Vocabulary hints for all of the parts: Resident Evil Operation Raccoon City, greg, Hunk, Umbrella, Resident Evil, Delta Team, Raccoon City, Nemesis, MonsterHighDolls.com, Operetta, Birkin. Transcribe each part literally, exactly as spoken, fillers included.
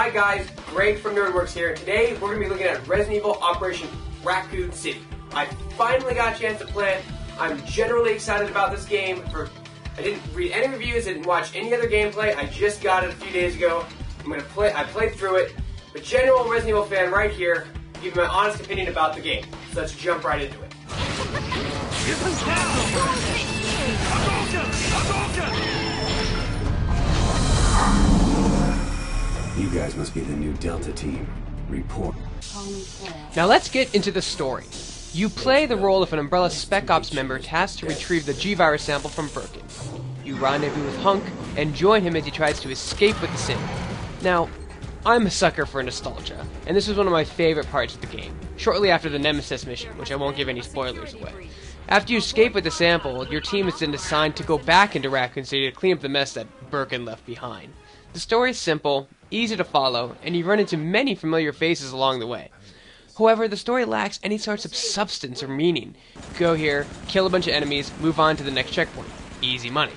Hi guys, Greg from NerdWorks here, and today we're going to be looking at Resident Evil Operation Raccoon City. I finally got a chance to play it. I'm generally excited about this game. For I didn't read any reviews, didn't watch any other gameplay, I just got it a few days ago. I'm going to play, I played through it. The general Resident Evil fan right here, give my honest opinion about the game. So let's jump right into it. Get them down! You guys must be the new Delta Team. Report. Now let's get into the story. You play the role of an Umbrella Spec Ops member tasked to retrieve the G virus sample from Birkin. You rendezvous with Hunk and join him as he tries to escape with the sample. Now, I'm a sucker for nostalgia, and this was one of my favorite parts of the game, shortly after the Nemesis mission, which I won't give any spoilers away. After you escape with the sample, your team is then assigned to go back into Raccoon City to clean up the mess that Birkin left behind. The story is simple, easy to follow, and you run into many familiar faces along the way. However, the story lacks any sorts of substance or meaning. Go here, kill a bunch of enemies, move on to the next checkpoint. Easy money.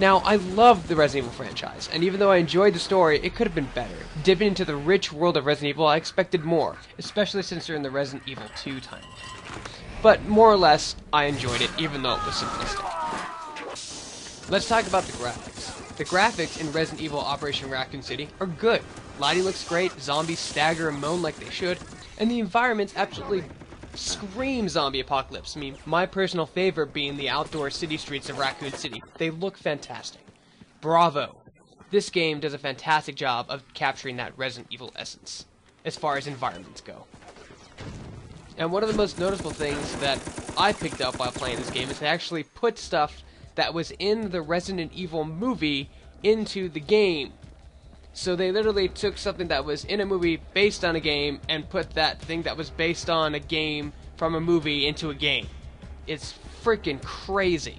Now, I love the Resident Evil franchise, and even though I enjoyed the story, it could have been better. Dipping into the rich world of Resident Evil, I expected more, especially since they're in the Resident Evil two timeline. But more or less, I enjoyed it, even though it was simplistic. Let's talk about the graphics. The graphics in Resident Evil Operation Raccoon City are good. Lighting looks great, zombies stagger and moan like they should, and the environments absolutely scream zombie apocalypse. I mean, my personal favorite being the outdoor city streets of Raccoon City. They look fantastic. Bravo! This game does a fantastic job of capturing that Resident Evil essence, as far as environments go. And one of the most noticeable things that I picked up while playing this game is they actually put stuff that was in the Resident Evil movie into the game. So they literally took something that was in a movie based on a game and put that thing that was based on a game from a movie into a game. It's freaking crazy.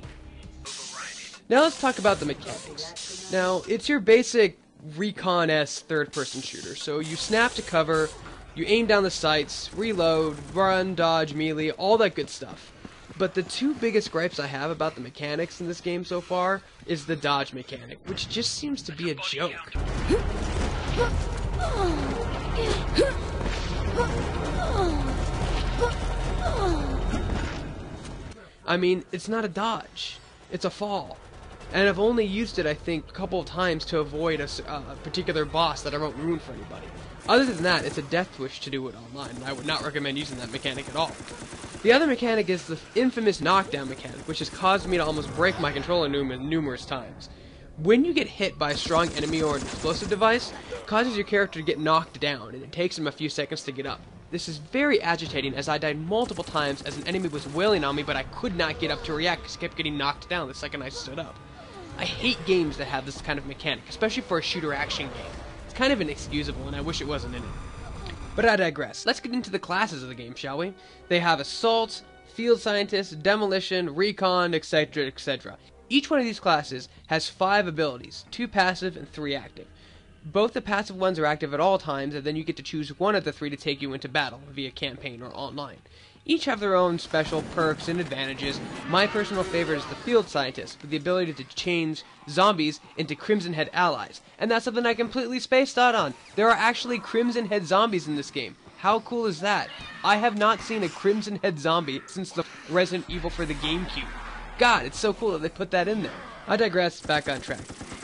Now let's talk about the mechanics. Now, it's your basic recon-esque third-person shooter. So you snap to cover, you aim down the sights, reload, run, dodge, melee, all that good stuff. But the two biggest gripes I have about the mechanics in this game so far is the dodge mechanic, which just seems to be a joke. I mean, it's not a dodge, it's a fall. And I've only used it, I think, a couple of times to avoid a, uh, a particular boss that I won't ruin for anybody. Other than that, it's a death wish to do it online, and I would not recommend using that mechanic at all. The other mechanic is the infamous knockdown mechanic, which has caused me to almost break my controller numerous times. When you get hit by a strong enemy or an explosive device, it causes your character to get knocked down, and it takes him a few seconds to get up. This is very agitating, as I died multiple times as an enemy was wailing on me, but I could not get up to react because I kept getting knocked down the second I stood up. I hate games that have this kind of mechanic, especially for a shooter action game. It's kind of inexcusable, and I wish it wasn't in it. But I digress. Let's get into the classes of the game, shall we? They have Assault, Field Scientist, Demolition, Recon, et cetera, et cetera. Each one of these classes has five abilities, two passive and three active. Both the passive ones are active at all times, and then you get to choose one of the three to take you into battle, via campaign or online. Each have their own special perks and advantages. My personal favorite is the Field Scientist, with the ability to change zombies into Crimson Head allies. And that's something I completely spaced out on. There are actually Crimson Head zombies in this game. How cool is that? I have not seen a Crimson Head zombie since the Resident Evil for the GameCube. God, it's so cool that they put that in there. I digress, back on track.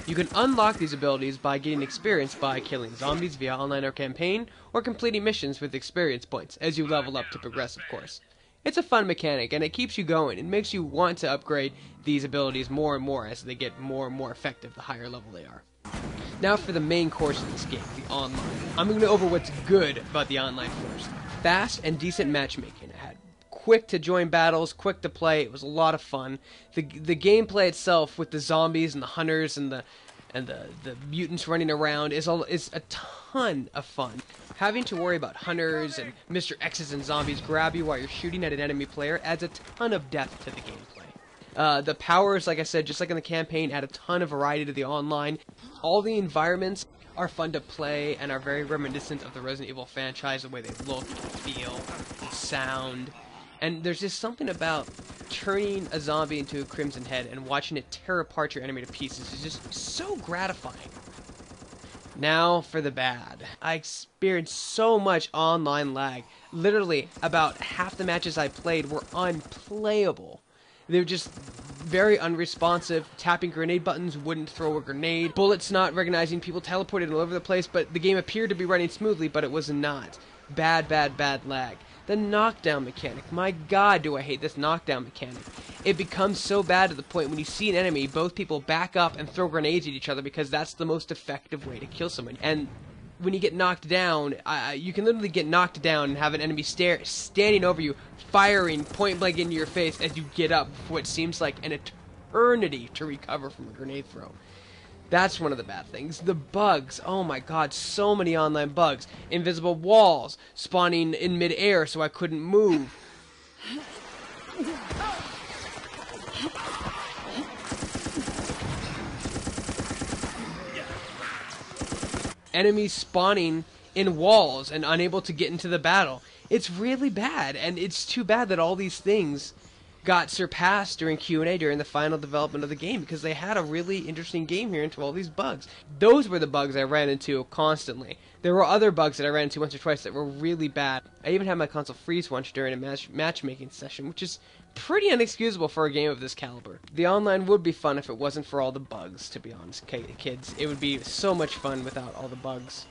You can unlock these abilities by getting experience by killing zombies via online or campaign, or completing missions with experience points, as you level up to progress, of course. It's a fun mechanic, and it keeps you going. It makes you want to upgrade these abilities more and more as they get more and more effective the higher level they are. Now for the main course of this game, the online. I'm going to go over what's good about the online first. Fast and decent matchmaking. I had quick to join battles, quick to play. It was a lot of fun. The the gameplay itself with the zombies and the hunters and the and the, the mutants running around is all is a ton of fun. Having to worry about hunters and Mister X's and zombies grab you while you're shooting at an enemy player adds a ton of depth to the gameplay. Uh, the powers, like I said, just like in the campaign, add a ton of variety to the online. All the environments are fun to play and are very reminiscent of the Resident Evil franchise, the way they look, feel, sound. And there's just something about turning a zombie into a Crimson Head and watching it tear apart your enemy to pieces is just so gratifying. Now for the bad. I experienced so much online lag. Literally, about half the matches I played were unplayable. They were just very unresponsive. Tapping grenade buttons wouldn't throw a grenade. Bullets not recognizing people, teleported all over the place, but the game appeared to be running smoothly, but it was not. Bad, bad, bad lag. The knockdown mechanic. My god, do I hate this knockdown mechanic. It becomes so bad to the point when you see an enemy, both people back up and throw grenades at each other because that's the most effective way to kill someone. And when you get knocked down, uh, you can literally get knocked down and have an enemy stare standing over you, firing point blank into your face as you get up for what seems like an eternity to recover from a grenade throw. That's one of the bad things. The bugs. Oh my god, so many online bugs. Invisible walls spawning in mid-air so I couldn't move. Enemies spawning in walls and unable to get into the battle. It's really bad, and it's too bad that all these things got surpassed during Q and A during the final development of the game, because they had a really interesting game here into all these bugs. Those were the bugs I ran into constantly. There were other bugs that I ran into once or twice that were really bad. I even had my console freeze once during a match matchmaking session, which is pretty inexcusable for a game of this caliber. The online would be fun if it wasn't for all the bugs, to be honest, kids. It would be so much fun without all the bugs.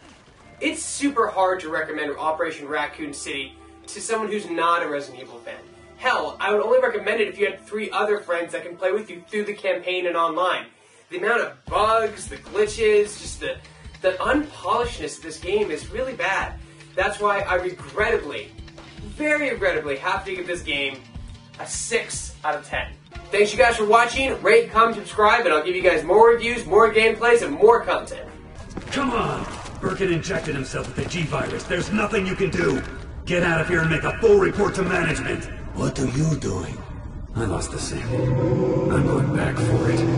It's super hard to recommend Operation Raccoon City to someone who's not a Resident Evil fan. Hell, I would only recommend it if you had three other friends that can play with you through the campaign and online. The amount of bugs, the glitches, just the, the unpolishedness of this game is really bad. That's why I regrettably, very regrettably, have to give this game a six out of ten. Thanks you guys for watching. Rate, comment, subscribe, and I'll give you guys more reviews, more gameplays, and more content. Come on! Birkin injected himself with the G virus. There's nothing you can do. Get out of here and make a full report to management. What are you doing? I lost the sample. I'm going back for it.